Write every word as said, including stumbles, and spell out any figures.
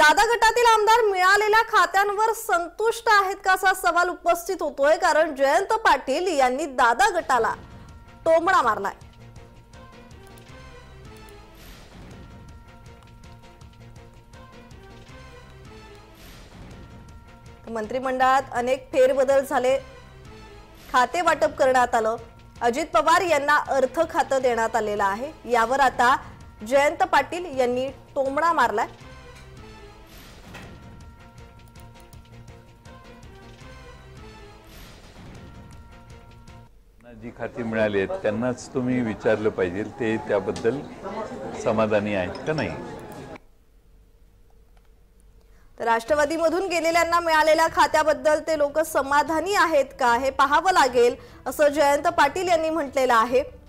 दादा गटातील आमदार मिळालेल्या खात्यांवर संतुष्ट आहेत का असा सवाल उपस्थित होतोय, कारण जयंत पाटिल यांनी दादा गटाला टोमणा मारलाय। मंत्रिमंडळात अनेक फेरबदल झाले, खाते वाटप करण्यात आलं, अजित पवार यांना अर्थ खातं देण्यात आलेलं आहे। यावर आता जयंत पाटील यांनी टोमणा मारलाय। जी खाती मिळाली आहेत त्यांनाच तुम्ही विचारलं पाहिजे, ते त्याबद्दल समाधानी आहेत का नाही। राष्ट्रवादीमधून गेलेल्यांना मिळालेल्या खात्याबद्दल ते लोक समाधानी आहेत का हे पाहावं लागेल असं जयंत पाटील यांनी म्हटलेलं आहे।